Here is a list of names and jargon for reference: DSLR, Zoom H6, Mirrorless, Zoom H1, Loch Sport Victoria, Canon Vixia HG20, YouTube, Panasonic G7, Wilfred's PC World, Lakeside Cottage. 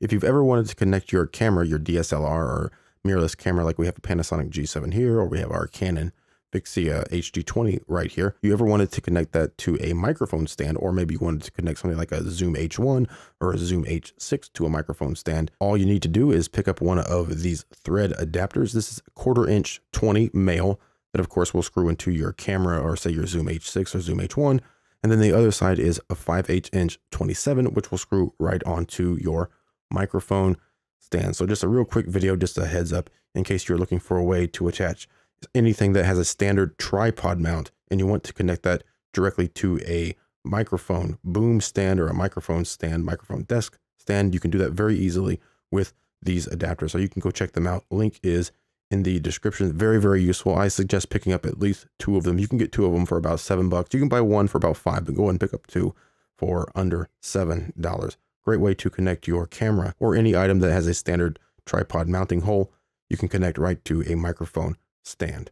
If you've ever wanted to connect your camera, your DSLR or mirrorless camera, like we have a Panasonic G7 here, or we have our Canon Vixia HG20 right here, you ever wanted to connect that to a microphone stand, or maybe you wanted to connect something like a Zoom H1 or a Zoom H6 to a microphone stand, all you need to do is pick up one of these thread adapters. This is 1/4 inch 20 male that of course will screw into your camera, or say your Zoom H6 or Zoom H1. And then the other side is a 5/8 inch 27, which will screw right onto your microphone stand. So just a real quick video, just a heads up in case you're looking for a way to attach anything that has a standard tripod mount and you want to connect that directly to a microphone boom stand or a microphone desk stand. You can do that very easily with these adapters. So you can go check them out. Link is in the description. Very, very useful. I suggest picking up at least 2 of them. You can get 2 of them for about $7. You can buy 1 for about $5, but go ahead and pick up 2 for under $7. Great way to connect your camera or any item that has a standard tripod mounting hole. You can connect right to a microphone stand.